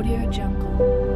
Audio Jungle.